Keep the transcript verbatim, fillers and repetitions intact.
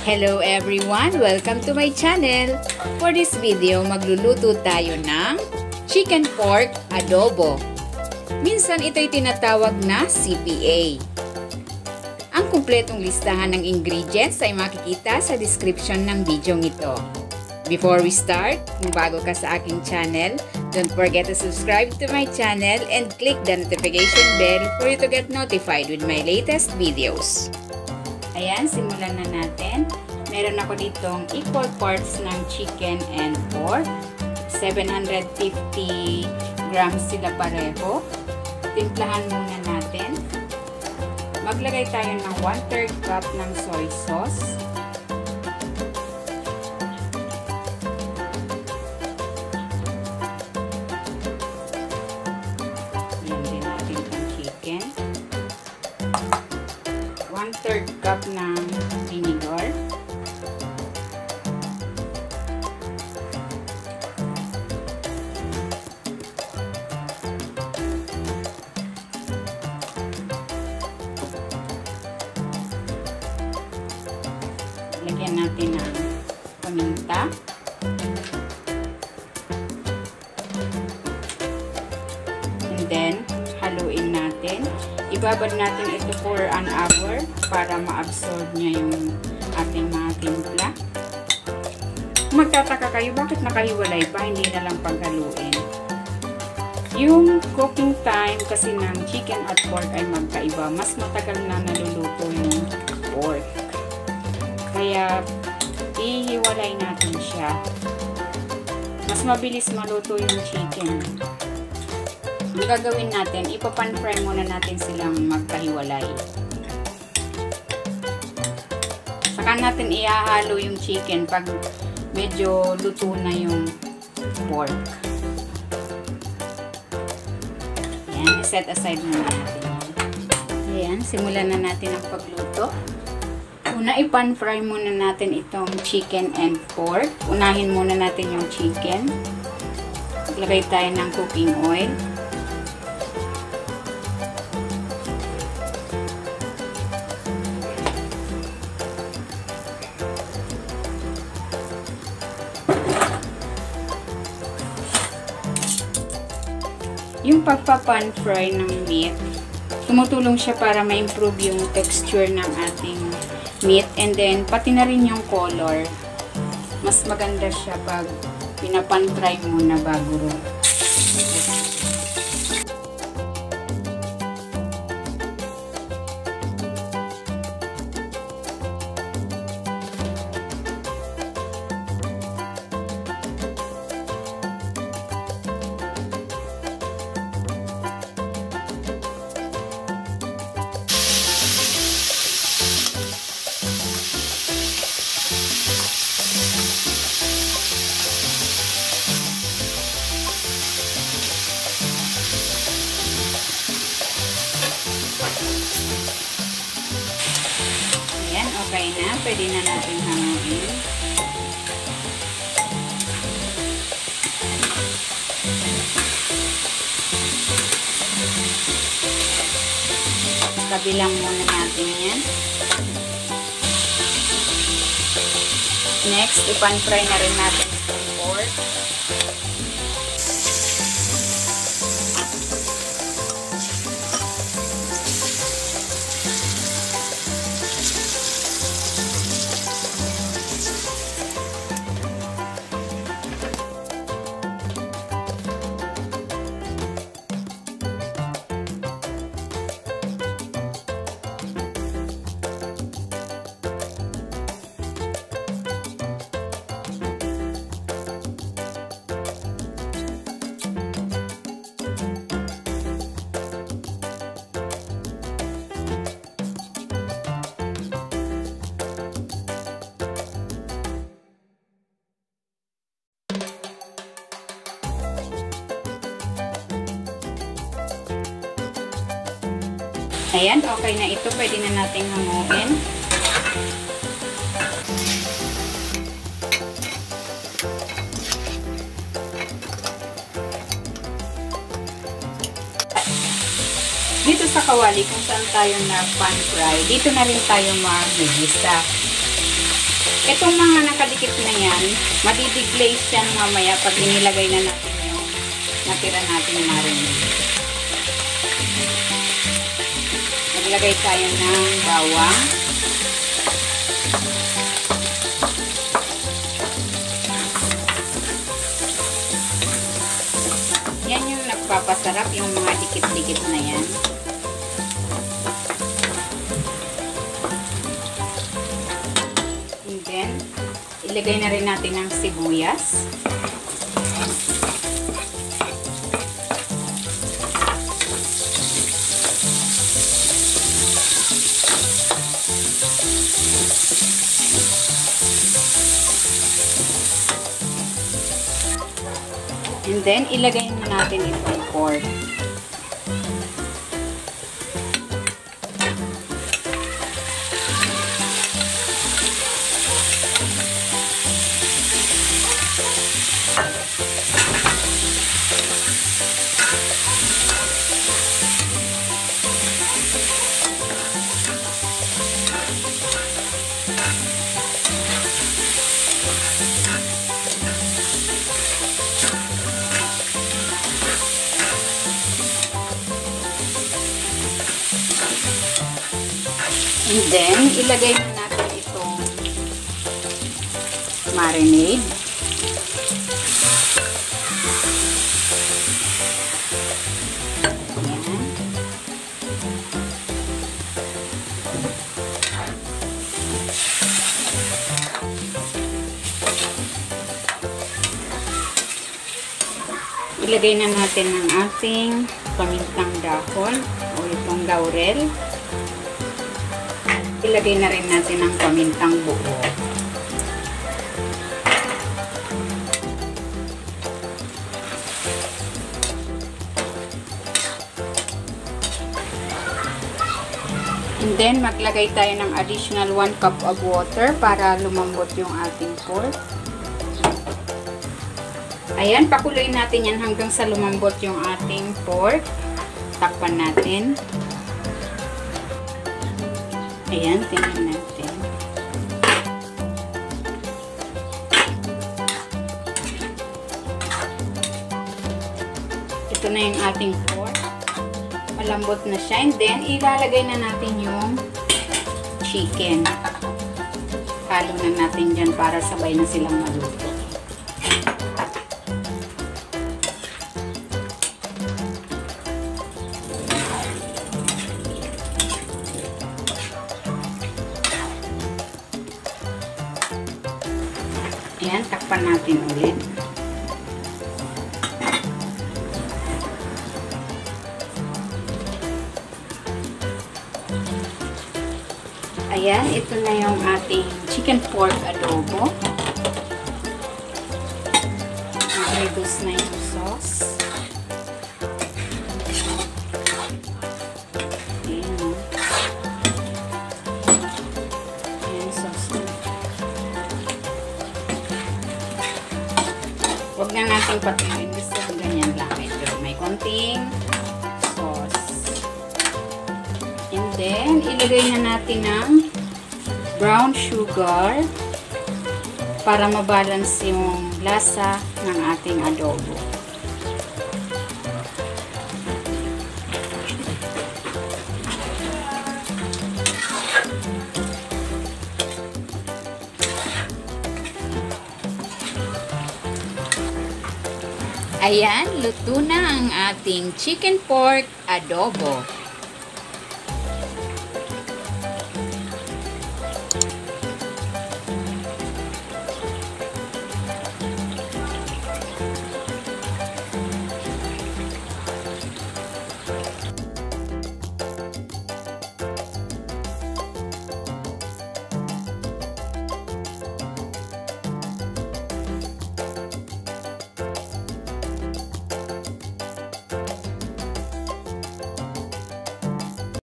Hello everyone! Welcome to my channel! For this video, magluluto tayo ng chicken pork adobo. Minsan ito'y tinatawag na C P A. Ang kumpletong listahan ng ingredients ay makikita sa description ng video ito. Before we start, kung bago ka sa aking channel, don't forget to subscribe to my channel and click the notification bell for you to get notified with my latest videos. Ayan, simulan na natin. Meron ako ditong equal parts ng chicken and pork. seven hundred fifty grams sila pareho. Timplahan muna natin. Maglagay tayo ng one third cup ng soy sauce. Ayan din natin ang chicken. one third cup ng vinegar. Lagyan natin ng paminta. And then, haluin natin. Ibabad natin ito for an hour para ma-absorb niya yung ating mga timpla. Magtataka kayo, bakit nakahiwalay pa? Hindi na lang paghaluin. Yung cooking time kasi ng chicken at pork ay magkaiba. Mas matagal na naluluto yung pork. Kaya, ihiwalay natin siya. Mas mabilis maluto yung chicken. Ang gagawin natin, ipapan-fry muna natin silang magkahiwalay. Saka natin ihahalo yung chicken pag medyo luto na yung pork. Ayan, set aside muna natin. Ayan, simulan na natin ang pagluto. Una, ipan-fry muna natin itong chicken and pork. Unahin muna natin yung chicken. Maglagay tayo ng cooking oil. Yung pagpapan-fry ng meat, tumutulong siya para ma-improve yung texture ng ating meat and then pati na rin yung color. Mas maganda siya pag pinapan-fry muna bago. Okay na, pwede na natin hanguin. Kabilang muna natin yan. Next, ipan-fry na rin natin itong pork. Ayan, okay na ito. Pwede na natin hanguin. Dito sa kawali, kung saan tayo na pan-fry, dito na rin tayo mag-gisa. Itong mga nakadikit na yan, madideglaze yan mamaya pag inilagay na natin yung natira natin yung marinade. Maglagay tayo ng bawang. Yan yung nagpapasarap, yung mga dikit-dikit na yan. Ilagay na rin natin ang sibuyas. And then, ilagay na natin itong pork. And then, ilagay na natin itong marinade. Ayan. Ilagay na natin ang ating pamintang dahon o itong laurel. Ilagay na rin natin ang pamintang buo. And then, maglagay tayo ng additional one cup of water para lumambot yung ating pork. Ayan, pakuloy natin yan hanggang sa lumambot yung ating pork. Takpan natin. Ayan, tingnan natin. Ito na yung ating pork. Malambot na siya. And then, ilalagay na natin yung chicken. Halo na natin dyan para sabay na silang maluto. Ayan, takpan natin ulit. Ayan, ito na yung ating chicken pork adobo. Nag-reduce na yung sauce. Huwag na natin patuloyin. Gusto ko ganyan lang. Pero may konting sauce. And then, ilagay na natin ng brown sugar para mabalance yung lasa ng ating adobo. Ayan, luto na ang ating chicken pork adobo.